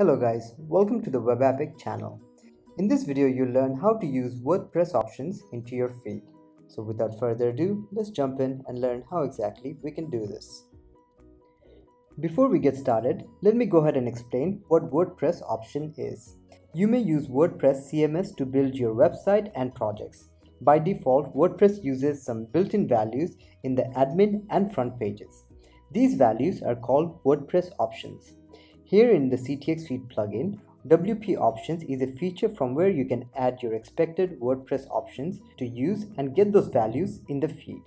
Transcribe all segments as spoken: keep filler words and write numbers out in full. Hello guys, welcome to the WebAppick channel. In this video, you'll learn how to use WordPress options into your feed. So without further ado, let's jump in and learn how exactly we can do this. Before we get started, let me go ahead and explain what WordPress option is. You may use WordPress C M S to build your website and projects. By default, WordPress uses some built-in values in the admin and front pages. These values are called WordPress options. Here in the C T X Feed plugin, W P Options is a feature from where you can add your expected WordPress options to use and get those values in the feed.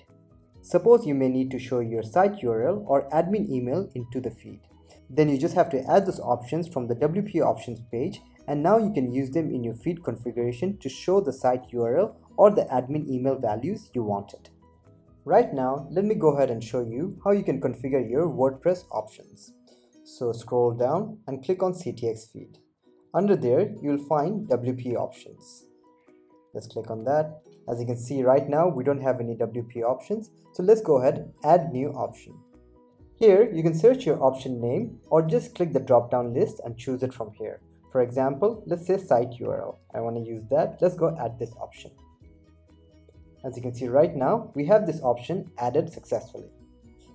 Suppose you may need to show your site U R L or admin email into the feed. Then you just have to add those options from the W P Options page, and now you can use them in your feed configuration to show the site U R L or the admin email values you wanted. Right now, let me go ahead and show you how you can configure your WordPress options. So scroll down and click on C T X Feed. Under there, you'll find W P Options. Let's click on that. As you can see right now, we don't have any W P Options. So let's go ahead, add new option. Here, you can search your option name or just click the drop-down list and choose it from here. For example, let's say site U R L. I want to use that. Let's go add this option. As you can see right now, we have this option added successfully.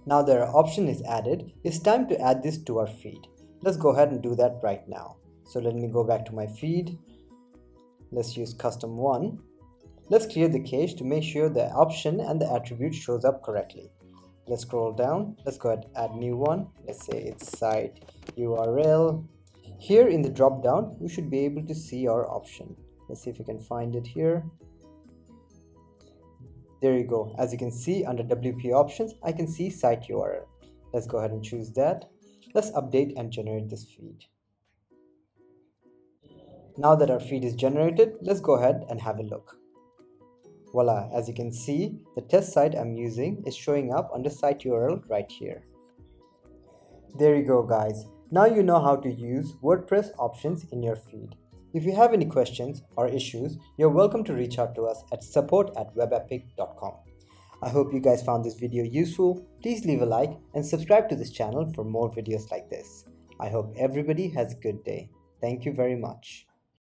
Now that our option is added, it's time to add this to our feed. Let's go ahead and do that right now. So let me go back to my feed. Let's use custom one. Let's clear the cache to make sure the option and the attribute shows up correctly. Let's scroll down. Let's go ahead and add new one. Let's say it's site U R L. Here in the drop down, we should be able to see our option. Let's see if we can find it here. There you go. As you can see under W P Options, I can see site U R L. Let's go ahead and choose that. Let's update and generate this feed. Now that our feed is generated, let's go ahead and have a look. Voila, as you can see, the test site I'm using is showing up under site U R L right here. There you go guys. Now you know how to use WordPress options in your feed. If you have any questions or issues, you're welcome to reach out to us at support at webappick dot com. I hope you guys found this video useful. Please leave a like and subscribe to this channel for more videos like this. I hope everybody has a good day. Thank you very much.